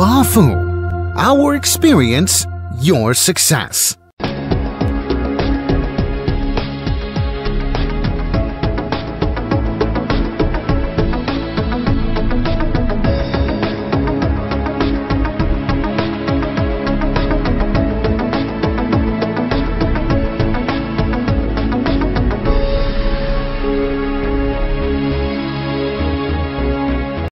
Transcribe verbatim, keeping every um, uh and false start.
Bafu. Our experience, your success.